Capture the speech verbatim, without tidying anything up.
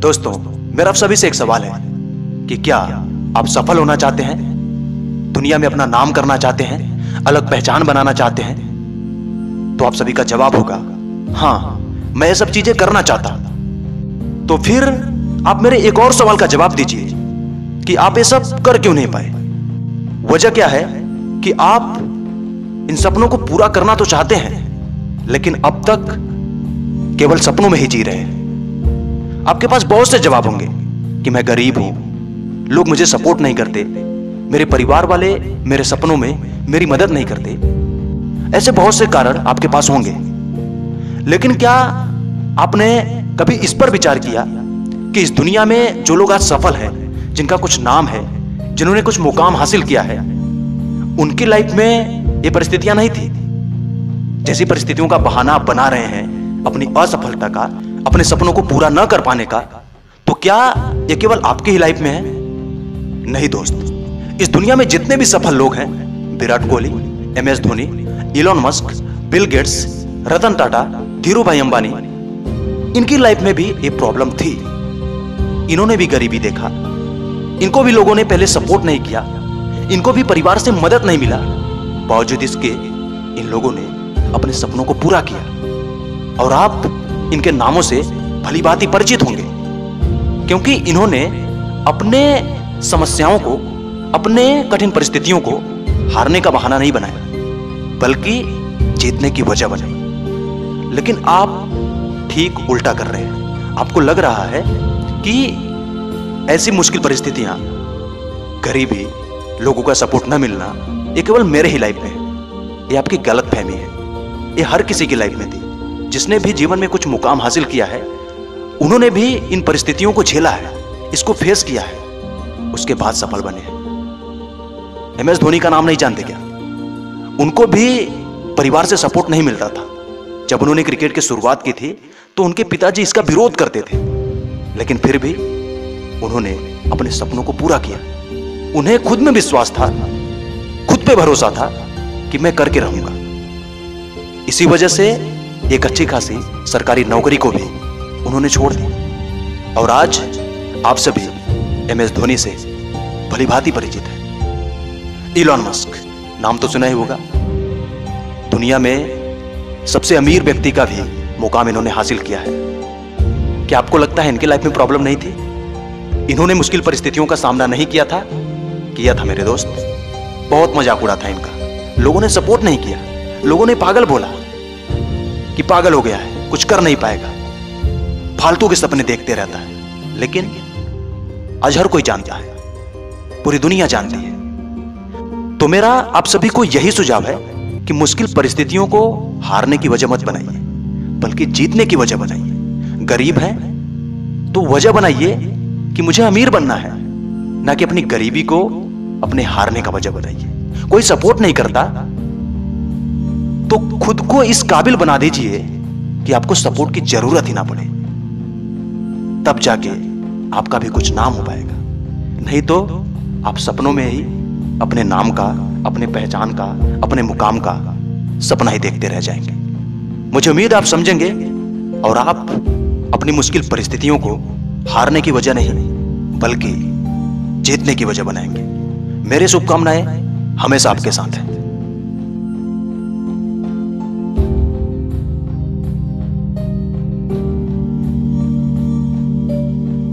दोस्तों, मेरा आप सभी से एक सवाल है कि क्या आप सफल होना चाहते हैं, दुनिया में अपना नाम करना चाहते हैं, अलग पहचान बनाना चाहते हैं? तो आप सभी का जवाब होगा, हाँ, मैं ये सब चीजें करना चाहता हूं। तो फिर आप मेरे एक और सवाल का जवाब दीजिए कि आप ये सब कर क्यों नहीं पाए? वजह क्या है कि आप इन सपनों को पूरा करना तो चाहते हैं, लेकिन अब तक केवल सपनों में ही जी रहे हैं। आपके पास बहुत से जवाब होंगे कि मैं गरीब हूं, लोग मुझे सपोर्ट नहीं करते, मेरे परिवार वाले मेरे सपनों में मेरी मदद नहीं करते। ऐसे बहुत से कारण आपके पास होंगे, लेकिन क्या आपने कभी इस पर विचार किया कि इस दुनिया में जो लोग आज सफल हैं, जिनका कुछ नाम है, जिन्होंने कुछ मुकाम हासिल किया है, उनकी लाइफ में ये परिस्थितियां नहीं थी? जैसी परिस्थितियों का बहाना आप बना रहे हैं अपनी असफलता का, अपने सपनों को पूरा न कर पाने का, तो क्या यह केवल आपकी ही लाइफ में है? नहीं दोस्त, इस दुनिया में जितने भी सफल लोग हैं, Virat Kohli, M S Dhoni, Elon Musk, Bill Gates, Ratan Tata, Dhirubhai Ambani, इनकी लाइफ में भी ये प्रॉब्लम थी। इन्होंने भी गरीबी देखा, इनको भी लोगों ने पहले सपोर्ट नहीं किया, इनको भी परिवार से मदद नहीं मिला। बावजूद इसके इन लोगों ने अपने सपनों को पूरा किया और आप इनके नामों से भली भांति परिचित होंगे, क्योंकि इन्होंने अपने समस्याओं को, अपने कठिन परिस्थितियों को हारने का बहाना नहीं बनाया, बल्कि जीतने की वजह बनाई। लेकिन आप ठीक उल्टा कर रहे हैं। आपको लग रहा है कि ऐसी मुश्किल परिस्थितियां, गरीबी, लोगों का सपोर्ट न मिलना, ये केवल मेरे ही लाइफ में है। ये आपकी गलत फहमी है। ये हर किसी की लाइफ में थी। जिसने भी जीवन में कुछ मुकाम हासिल किया है, उन्होंने भी इन परिस्थितियों को झेला है, इसको फेस किया है, उसके बाद सफल बने हैं। एम एस धोनी का नाम नहीं जानते क्या? उनको भी परिवार से सपोर्ट नहीं मिलता था। जब उन्होंने क्रिकेट की शुरुआत की थी तो उनके पिताजी इसका विरोध करते थे, लेकिन फिर भी उन्होंने अपने सपनों को पूरा किया। उन्हें खुद में विश्वास था, खुद पे भरोसा था कि मैं करके रहूंगा। इसी वजह से एक अच्छी खासी सरकारी नौकरी को भी उन्होंने छोड़ दिया और आज आप सभी एम एस धोनी से भलीभांति परिचित हैं। इलॉन मस्क नाम तो सुना ही होगा। दुनिया में सबसे अमीर व्यक्ति का भी मुकाम इन्होंने हासिल किया है। क्या आपको लगता है इनकी लाइफ में प्रॉब्लम नहीं थी? इन्होंने मुश्किल परिस्थितियों का सामना नहीं किया था? किया था मेरे दोस्त। बहुत मजाक उड़ा था इनका, लोगों ने सपोर्ट नहीं किया, लोगों ने पागल बोला कि पागल हो गया है, कुछ कर नहीं पाएगा, फालतू के सपने देखते रहता है। लेकिन आज हर कोई जानता है, पूरी दुनिया जानती है। तो मेरा आप सभी को यही सुझाव है कि मुश्किल परिस्थितियों को हारने की वजह मत बनाइए, बल्कि जीतने की वजह बनाइए। गरीब है तो वजह बनाइए कि मुझे अमीर बनना है, ना कि अपनी गरीबी को अपने हारने का वजह बनाइए। कोई सपोर्ट नहीं करता तो खुद को इस काबिल बना दीजिए कि आपको सपोर्ट की जरूरत ही ना पड़े, तब जाके आपका भी कुछ नाम हो पाएगा। नहीं तो आप सपनों में ही अपने नाम का, अपने पहचान का, अपने मुकाम का सपना ही देखते रह जाएंगे। मुझे उम्मीद आप समझेंगे और आप अपनी मुश्किल परिस्थितियों को हारने की वजह नहीं, बल्कि जीतने की वजह बनाएंगे। मेरी शुभकामनाएं हमेशा आपके साथ हैं।